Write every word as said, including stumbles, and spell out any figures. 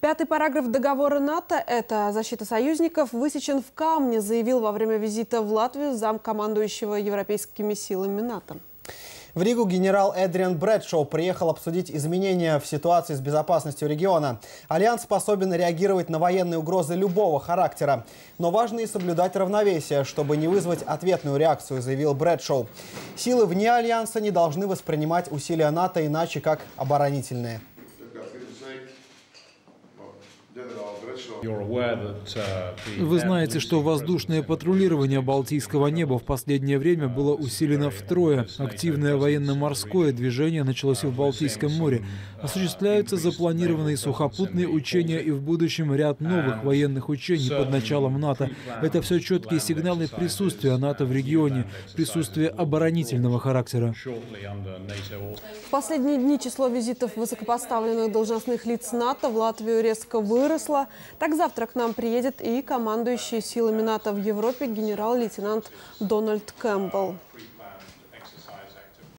Пятый параграф договора НАТО – это защита союзников, высечен в камне, заявил во время визита в Латвию замкомандующего европейскими силами НАТО. В Ригу генерал Адриан Бредшоу приехал обсудить изменения в ситуации с безопасностью региона. Альянс способен реагировать на военные угрозы любого характера. Но важно и соблюдать равновесие, чтобы не вызвать ответную реакцию, заявил Бредшоу. Силы вне Альянса не должны воспринимать усилия НАТО иначе, как оборонительные. Вы знаете, что воздушное патрулирование Балтийского неба в последнее время было усилено втрое. Активное военно-морское движение началось и в Балтийском море. Осуществляются запланированные сухопутные учения и в будущем ряд новых военных учений под началом НАТО. Это все четкие сигналы присутствия НАТО в регионе, присутствия оборонительного характера. В последние дни число визитов высокопоставленных должностных лиц НАТО в Латвию резко выросло. Так завтра к нам приедет и командующий силами НАТО в Европе генерал-лейтенант Дональд Кэмпбелл.